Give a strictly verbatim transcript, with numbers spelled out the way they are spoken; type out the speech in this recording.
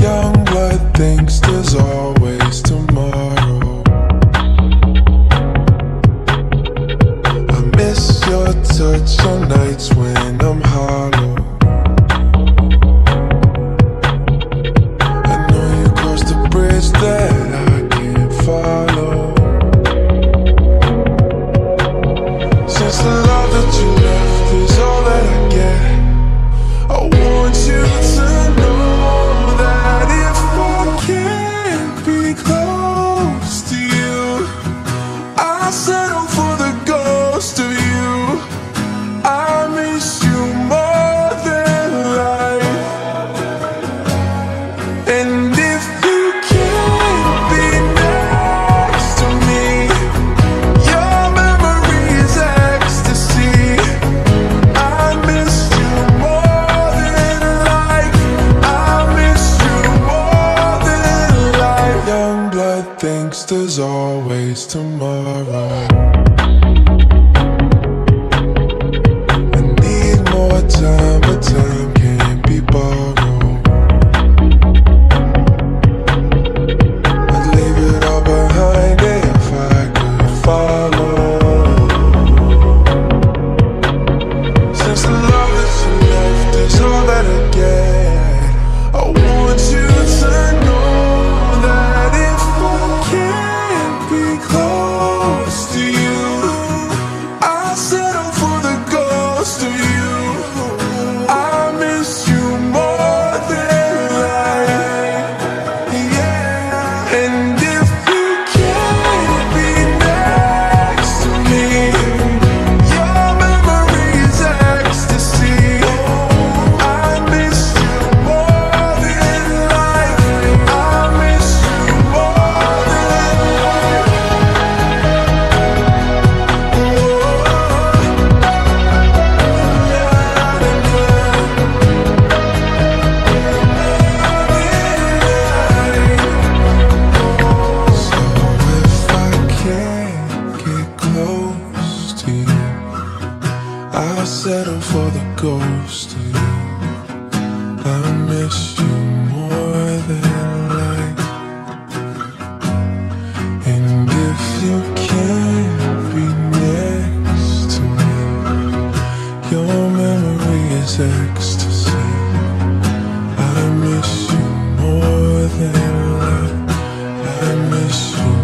Youngblood thinks there's always tomorrow. I miss your touch on nights when I'm hollow. I know you crossed the bridge that I can't follow. Since the love that you left is all that I get, I want you to know that if I can't be close to you, I settle for the ghost of you. I miss you more than life. And if you can't be next to me, your memory is ecstasy. I miss you more than life. I miss you more than life. Youngblood thinks there's always tomorrow. I need more time, but time can't be borrowed. I'd leave it all behind if I could follow. Since the love that you left is all that I get, I want you to know that if I can't be close to you, I settle for the ghost of you. I miss you more than life. Yeah. And if you can't be next to me, your memory is ecstasy. I miss you more than life. I miss you more than life. So if I can't get close to you, I settle for the ghost of you. I miss you more than life. And if you can't be next to me, your memory is ecstasy. I miss you more than life. I miss you.